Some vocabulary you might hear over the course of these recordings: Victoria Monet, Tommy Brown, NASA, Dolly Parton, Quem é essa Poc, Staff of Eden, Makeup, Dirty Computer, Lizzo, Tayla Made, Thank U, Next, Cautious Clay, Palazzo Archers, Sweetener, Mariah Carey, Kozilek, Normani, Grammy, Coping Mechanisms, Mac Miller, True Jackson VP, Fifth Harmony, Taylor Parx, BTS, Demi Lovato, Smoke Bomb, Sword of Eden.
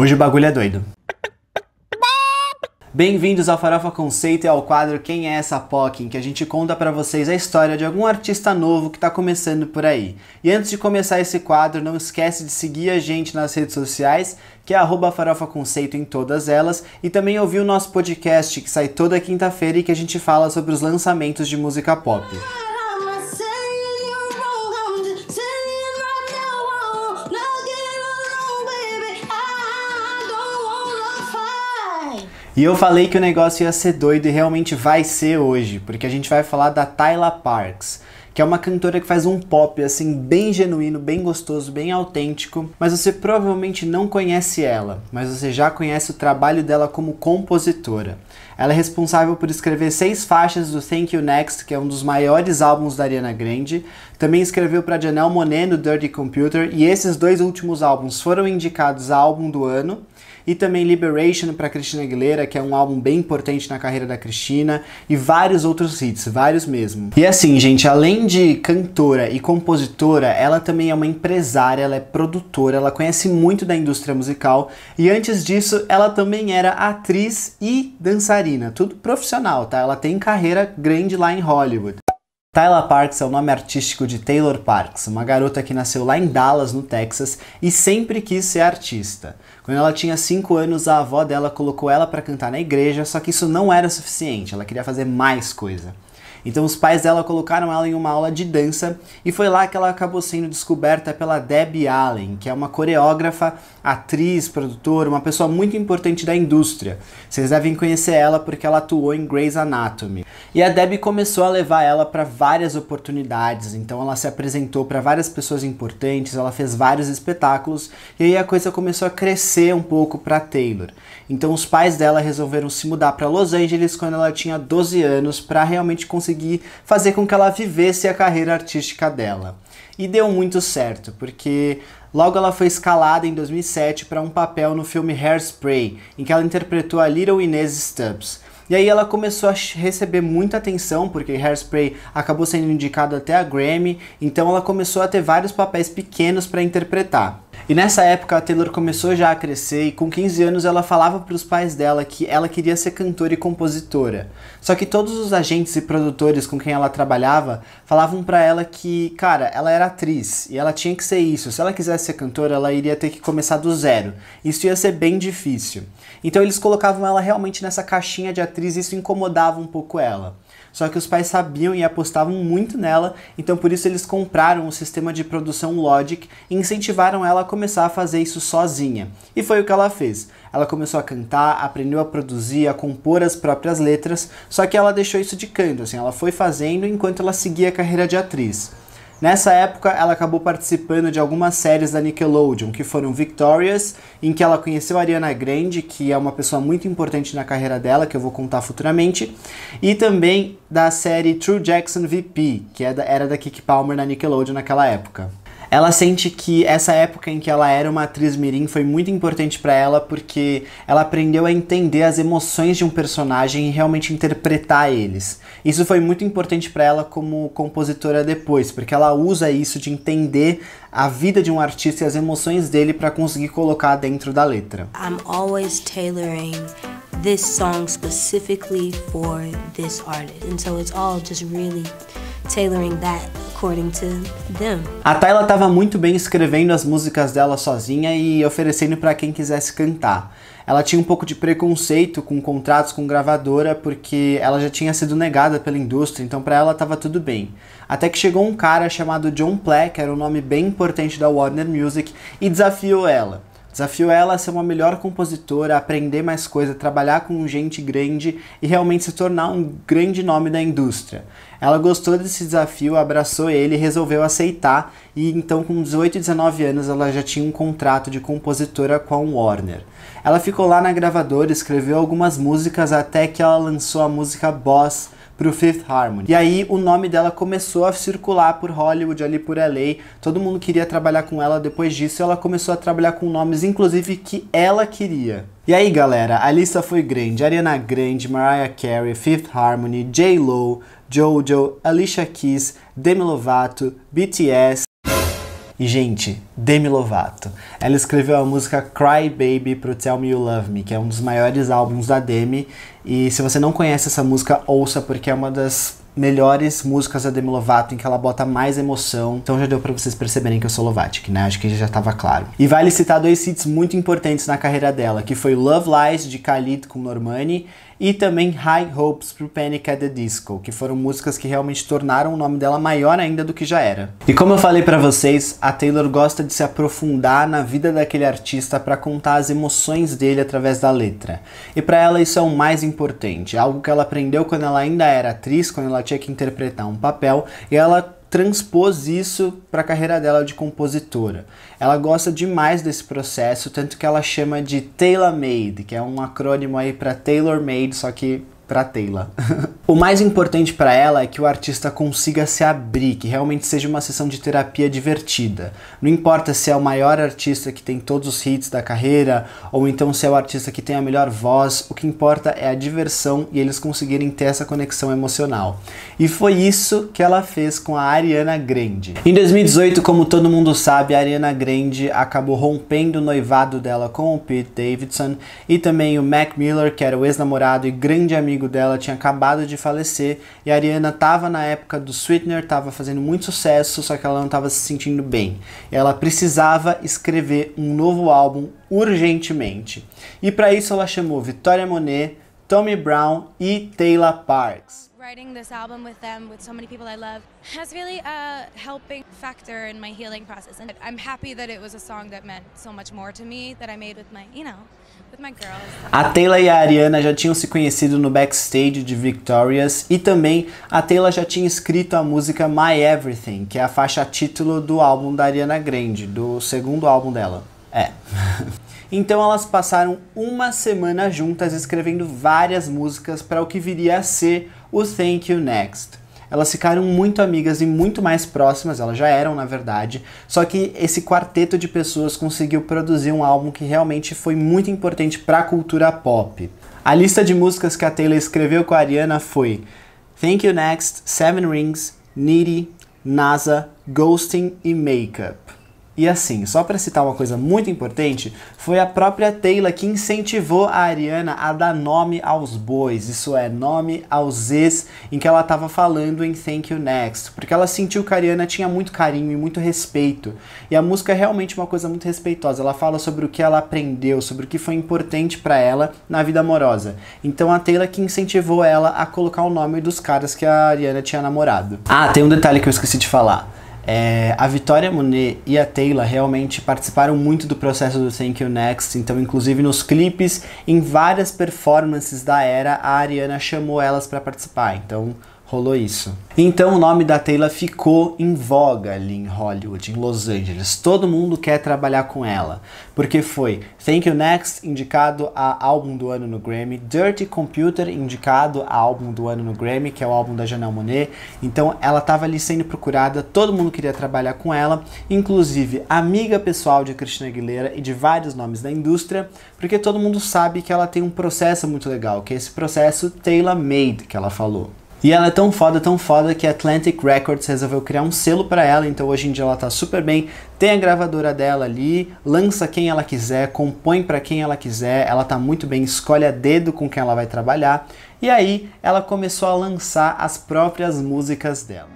Hoje o bagulho é doido. Bem-vindos ao Farofa Conceito e ao quadro Quem é essa Poc, em que a gente conta pra vocês a história de algum artista novo que tá começando por aí. E antes de começar esse quadro, não esquece de seguir a gente nas redes sociais, que é @farofaconceito em todas elas, e também ouvir o nosso podcast que sai toda quinta-feira e que a gente fala sobre os lançamentos de música pop. E eu falei que o negócio ia ser doido e realmente vai ser hoje, porque a gente vai falar da Tayla Parx, que é uma cantora que faz um pop assim bem genuíno, bem gostoso, bem autêntico, mas você provavelmente não conhece ela, mas você já conhece o trabalho dela como compositora. Ela é responsável por escrever 6 faixas do Thank U, Next, que é um dos maiores álbuns da Ariana Grande. Também escreveu para Janelle Monáe no Dirty Computer, e esses 2 últimos álbuns foram indicados a álbum do ano. E também Liberation para Christina Aguilera, que é um álbum bem importante na carreira da Christina, e vários outros hits, vários mesmo. E assim, gente, além de cantora e compositora, ela também é uma empresária, ela é produtora, ela conhece muito da indústria musical, e antes disso, ela também era atriz e dançarina, tudo profissional, tá? Ela tem carreira grande lá em Hollywood. Tayla Parx é o nome artístico de Taylor Parx, uma garota que nasceu lá em Dallas, no Texas, e sempre quis ser artista. Quando ela tinha 5 anos, a avó dela colocou ela para cantar na igreja, só que isso não era suficiente, ela queria fazer mais coisa. Então os pais dela colocaram ela em uma aula de dança, e foi lá que ela acabou sendo descoberta pela Debbie Allen, que é uma coreógrafa, atriz, produtora, uma pessoa muito importante da indústria. Vocês devem conhecer ela porque ela atuou em Grey's Anatomy. E a Debbie começou a levar ela para várias oportunidades, então ela se apresentou para várias pessoas importantes, ela fez vários espetáculos, e aí a coisa começou a crescer um pouco para Taylor. Então os pais dela resolveram se mudar para Los Angeles quando ela tinha 12 anos para realmente conseguir fazer com que ela vivesse a carreira artística dela. E deu muito certo, porque logo ela foi escalada em 2007 para um papel no filme Hairspray, em que ela interpretou a Little Inez Stubbs. E aí ela começou a receber muita atenção, porque Hairspray acabou sendo indicado até a Grammy, então ela começou a ter vários papéis pequenos para interpretar. E nessa época a Taylor começou já a crescer, e com 15 anos ela falava para os pais dela que ela queria ser cantora e compositora. Só que todos os agentes e produtores com quem ela trabalhava falavam para ela que, cara, ela era atriz e ela tinha que ser isso. Se ela quisesse ser cantora, ela iria ter que começar do zero. Isso ia ser bem difícil. Então eles colocavam ela realmente nessa caixinha de atriz, e isso incomodava um pouco ela. Só que os pais sabiam e apostavam muito nela, então por isso eles compraram o sistema de produção Logic e incentivaram ela a começar a fazer isso sozinha. E foi o que ela fez. Ela começou a cantar, aprendeu a produzir, a compor as próprias letras, só que ela deixou isso de canto, assim, ela foi fazendo enquanto ela seguia a carreira de atriz. Nessa época, ela acabou participando de algumas séries da Nickelodeon, que foram Victorious, em que ela conheceu a Ariana Grande, que é uma pessoa muito importante na carreira dela, que eu vou contar futuramente, e também da série True Jackson VP, que era da Keke Palmer na Nickelodeon naquela época. Ela sente que essa época em que ela era uma atriz mirim foi muito importante para ela, porque ela aprendeu a entender as emoções de um personagem e realmente interpretar eles. Isso foi muito importante para ela como compositora depois, porque ela usa isso de entender a vida de um artista e as emoções dele para conseguir colocar dentro da letra. I'm always tailoring this song specifically for this artist, and so it's all just really tailoring that according to them. A Tayla estava muito bem escrevendo as músicas dela sozinha e oferecendo para quem quisesse cantar. Ela tinha um pouco de preconceito com contratos com gravadora, porque ela já tinha sido negada pela indústria, então para ela estava tudo bem. Até que chegou um cara chamado John Plek, que era um nome bem importante da Warner Music, e desafiou ela. Desafiou ela a ser uma melhor compositora, a aprender mais coisa, trabalhar com gente grande e realmente se tornar um grande nome da indústria. Ela gostou desse desafio, abraçou ele e resolveu aceitar, e então com 18 e 19 anos ela já tinha um contrato de compositora com a Warner. Ela ficou lá na gravadora, escreveu algumas músicas até que ela lançou a música Boss pro Fifth Harmony. E aí o nome dela começou a circular por Hollywood, ali por LA, todo mundo queria trabalhar com ela depois disso, e ela começou a trabalhar com nomes, inclusive, que ela queria. E aí, galera, a lista foi grande. Ariana Grande, Mariah Carey, Fifth Harmony, J.Lo, JoJo, Alicia Keys, Demi Lovato, BTS, E, gente, Demi Lovato. Ela escreveu a música Cry Baby pro Tell Me You Love Me, que é um dos maiores álbuns da Demi. E se você não conhece essa música, ouça, porque é uma das melhores músicas da Demi Lovato, em que ela bota mais emoção. Então já deu pra vocês perceberem que eu sou Lovatic, né? Acho que já tava claro. E vale citar dois hits muito importantes na carreira dela, que foi Love Lies, de Khalid com Normani, e também High Hopes pro Panic! At the Disco, que foram músicas que realmente tornaram o nome dela maior ainda do que já era. E como eu falei pra vocês, a Taylor gosta de se aprofundar na vida daquele artista pra contar as emoções dele através da letra. E pra ela isso é o mais importante, algo que ela aprendeu quando ela ainda era atriz, quando ela tinha que interpretar um papel, e ela transpôs isso para a carreira dela de compositora. Ela gosta demais desse processo, tanto que ela chama de Tayla Made, que é um acrônimo aí para Taylor Made, só que para Tayla. O mais importante para ela é que o artista consiga se abrir, que realmente seja uma sessão de terapia divertida. Não importa se é o maior artista que tem todos os hits da carreira, ou então se é o artista que tem a melhor voz, o que importa é a diversão e eles conseguirem ter essa conexão emocional. E foi isso que ela fez com a Ariana Grande. Em 2018, como todo mundo sabe, a Ariana Grande acabou rompendo o noivado dela com o Pete Davidson, e também o Mac Miller, que era o ex-namorado e grande amigo dela, tinha acabado de falecer, e a Ariana tava na época do Sweetener, tava fazendo muito sucesso, só que ela não tava se sentindo bem. Ela precisava escrever um novo álbum urgentemente. E para isso ela chamou Victoria Monet, Tommy Brown e Tayla Parx. Writing this album with them, with so many people I love, has really helping factor in my healing process, and I'm happy that it was a song that meant so much more to me that I made with my, you know, with my girls. A Tayla e a Ariana já tinham se conhecido no backstage de Victorious, e também a Tayla já tinha escrito a música My Everything, que é a faixa título do álbum da Ariana Grande, do segundo álbum dela. É. Então elas passaram uma semana juntas escrevendo várias músicas para o que viria a ser o Thank U, Next. Elas ficaram muito amigas e muito mais próximas, elas já eram na verdade, só que esse quarteto de pessoas conseguiu produzir um álbum que realmente foi muito importante para a cultura pop. A lista de músicas que a Tayla escreveu com a Ariana foi Thank U, Next, Seven Rings, Needy, NASA, Ghosting e Makeup. E assim, só para citar uma coisa muito importante, foi a própria Tayla que incentivou a Ariana a dar nome aos bois, isso é, nome aos ex, em que ela estava falando em Thank U, Next, porque ela sentiu que a Ariana tinha muito carinho e muito respeito, e a música é realmente uma coisa muito respeitosa, ela fala sobre o que ela aprendeu, sobre o que foi importante para ela na vida amorosa. Então a Tayla que incentivou ela a colocar o nome dos caras que a Ariana tinha namorado. Ah, tem um detalhe que eu esqueci de falar. A Victoria Monet e a Tayla realmente participaram muito do processo do Thank U, Next, então inclusive nos clipes, em várias performances da era, a Ariana chamou elas para participar, então rolou isso. Então o nome da Tayla ficou em voga ali em Hollywood, em Los Angeles, todo mundo quer trabalhar com ela, porque foi Thank U, Next indicado a álbum do ano no Grammy, Dirty Computer indicado a álbum do ano no Grammy, que é o álbum da Janelle Monáe, então ela estava ali sendo procurada, todo mundo queria trabalhar com ela, inclusive amiga pessoal de Christina Aguilera e de vários nomes da indústria, porque todo mundo sabe que ela tem um processo muito legal, que é esse processo Tayla Made que ela falou. E ela é tão foda, que a Atlantic Records resolveu criar um selo pra ela, então hoje em dia ela tá super bem, tem a gravadora dela ali, lança quem ela quiser, compõe pra quem ela quiser, ela tá muito bem, escolhe a dedo com quem ela vai trabalhar, e aí ela começou a lançar as próprias músicas dela.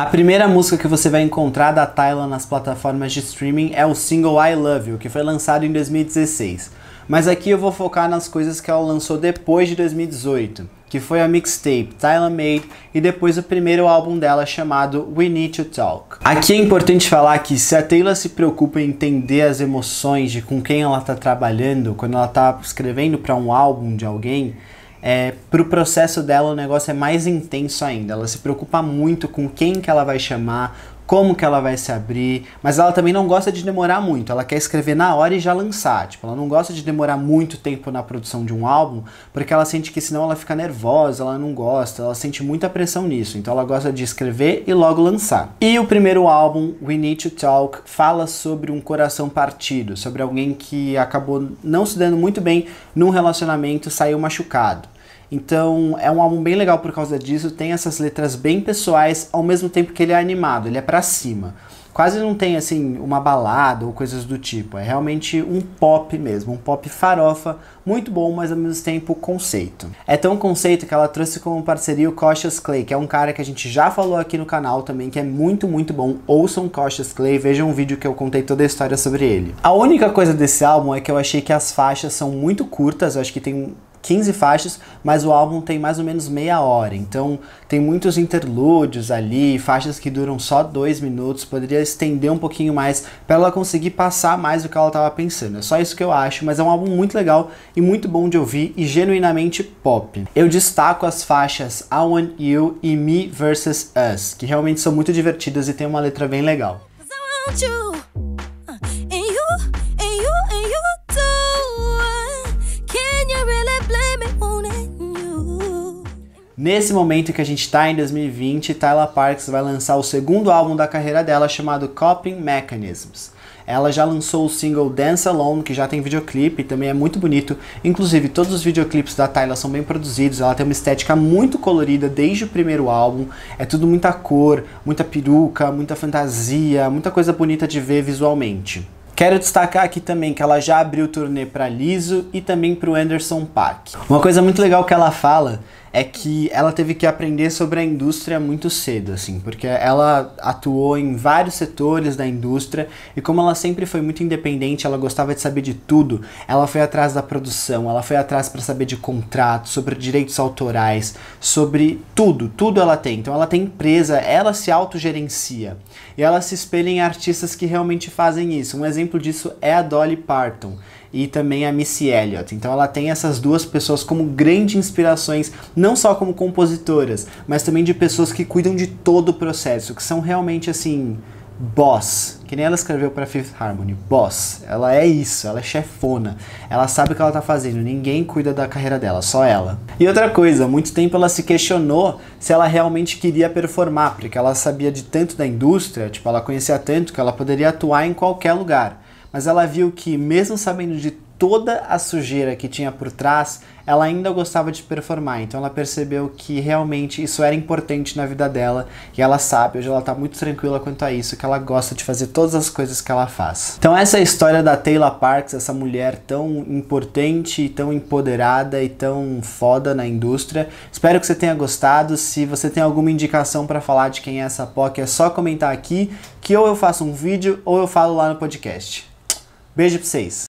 A primeira música que você vai encontrar da Tayla nas plataformas de streaming é o single I Love You, que foi lançado em 2016. Mas aqui eu vou focar nas coisas que ela lançou depois de 2018, que foi a mixtape Tayla Made e depois o primeiro álbum dela chamado We Need To Talk. Aqui é importante falar que se a Tayla se preocupa em entender as emoções de com quem ela está trabalhando, quando ela está escrevendo para um álbum de alguém, pro processo dela o negócio é mais intenso ainda, ela se preocupa muito com quem que ela vai chamar, como que ela vai se abrir, mas ela também não gosta de demorar muito, ela quer escrever na hora e já lançar, tipo, ela não gosta de demorar muito tempo na produção de um álbum, porque ela sente que senão ela fica nervosa, ela não gosta, ela sente muita pressão nisso, então ela gosta de escrever e logo lançar. E o primeiro álbum, We Need To Talk, fala sobre um coração partido, sobre alguém que acabou não se dando muito bem num relacionamento, saiu machucado. Então é um álbum bem legal por causa disso, tem essas letras bem pessoais, ao mesmo tempo que ele é animado, ele é pra cima. Quase não tem assim uma balada ou coisas do tipo, é realmente um pop mesmo, um pop farofa, muito bom, mas ao mesmo tempo conceito. É tão conceito que ela trouxe como parceria o Cautious Clay, que é um cara que a gente já falou aqui no canal também, que é muito bom. Ouçam Cautious Clay, vejam um vídeo que eu contei toda a história sobre ele. A única coisa desse álbum é que eu achei que as faixas são muito curtas, eu acho que tem 15 faixas, mas o álbum tem mais ou menos meia hora, então tem muitos interlúdios ali, faixas que duram só 2 minutos, poderia estender um pouquinho mais para ela conseguir passar mais do que ela estava pensando, é só isso que eu acho, mas é um álbum muito legal e muito bom de ouvir e genuinamente pop. Eu destaco as faixas I Want You e Me Versus Us, que realmente são muito divertidas e tem uma letra bem legal. Nesse momento que a gente tá em 2020, Tayla Parx vai lançar o segundo álbum da carreira dela, chamado Coping Mechanisms. Ela já lançou o single Dance Alone, que já tem videoclipe e também é muito bonito. Inclusive, todos os videoclipes da Tayla são bem produzidos, ela tem uma estética muito colorida desde o primeiro álbum. É tudo muita cor, muita peruca, muita fantasia, muita coisa bonita de ver visualmente. Quero destacar aqui também que ela já abriu turnê para Lizzo e também para o Anderson .Paak. Uma coisa muito legal que ela fala é que ela teve que aprender sobre a indústria muito cedo, assim, porque ela atuou em vários setores da indústria e como ela sempre foi muito independente, ela gostava de saber de tudo, ela foi atrás da produção, ela foi atrás para saber de contratos, sobre direitos autorais, sobre tudo ela tem. Então ela tem empresa, ela se autogerencia e ela se espelha em artistas que realmente fazem isso. Um exemplo disso é a Dolly Parton e também a Missy Elliott. Então ela tem essas duas pessoas como grandes inspirações, não só como compositoras, mas também de pessoas que cuidam de todo o processo, que são realmente assim, boss. Que nem ela escreveu para Fifth Harmony, boss. Ela é isso, ela é chefona, ela sabe o que ela tá fazendo, ninguém cuida da carreira dela, só ela. E outra coisa, há muito tempo ela se questionou se ela realmente queria performar, porque ela sabia de tanto da indústria, tipo, ela conhecia tanto que ela poderia atuar em qualquer lugar. Mas ela viu que, mesmo sabendo de toda a sujeira que tinha por trás, ela ainda gostava de performar, então ela percebeu que realmente isso era importante na vida dela, e ela sabe, hoje ela tá muito tranquila quanto a isso, que ela gosta de fazer todas as coisas que ela faz. Então essa é a história da Tayla Parx, essa mulher tão importante, e tão empoderada e tão foda na indústria. Espero que você tenha gostado, se você tem alguma indicação pra falar de quem é essa Poc, é só comentar aqui, que ou eu faço um vídeo, ou eu falo lá no podcast. Beijo pra vocês!